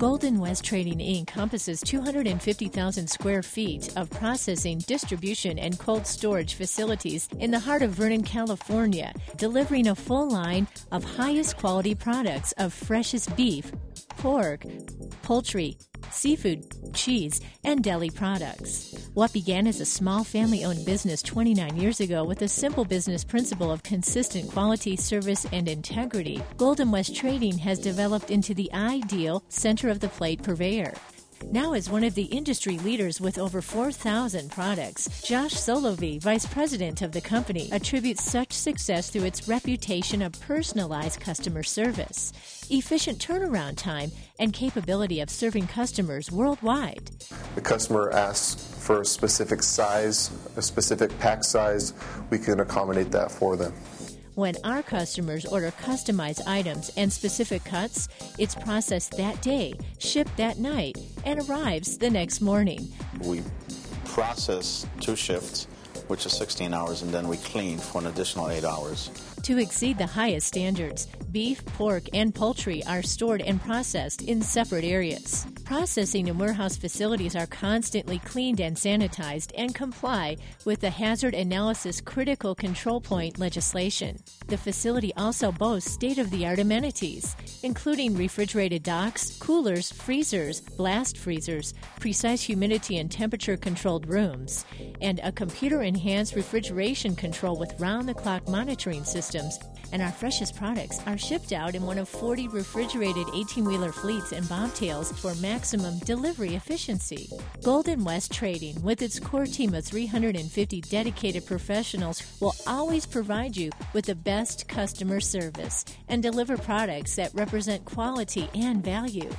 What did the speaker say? Golden West Trading Inc. encompasses 250,000 square feet of processing, distribution, and cold storage facilities in the heart of Vernon, California, delivering a full line of highest quality products of freshest beef, pork, poultry, seafood, cheese, and deli products. What began as a small family-owned business 29 years ago with a simple business principle of consistent quality, service, and integrity, Golden West Trading has developed into the ideal center-of-the-plate purveyor. Now as one of the industry leaders with over 4,000 products, Josh Solovey, vice president of the company, attributes such success through its reputation of personalized customer service, efficient turnaround time, and capability of serving customers worldwide. The customer asks for a specific size, a specific pack size. We can accommodate that for them. When our customers order customized items and specific cuts, it's processed that day, shipped that night, and arrives the next morning. We process 2 shifts, which is 16 hours, and then we clean for an additional 8 hours. To exceed the highest standards, beef, pork, and poultry are stored and processed in separate areas. Processing and warehouse facilities are constantly cleaned and sanitized and comply with the Hazard Analysis Critical Control Point legislation. The facility also boasts state-of-the-art amenities, including refrigerated docks, coolers, freezers, blast freezers, precise humidity and temperature-controlled rooms, and a computer-enhanced refrigeration control with round-the-clock monitoring systems. And our freshest products are shipped out in one of 40 refrigerated 18-wheeler fleets and bobtails for maximum delivery efficiency. Golden West Trading, with its core team of 350 dedicated professionals, will always provide you with the best customer service and deliver products that represent quality and value.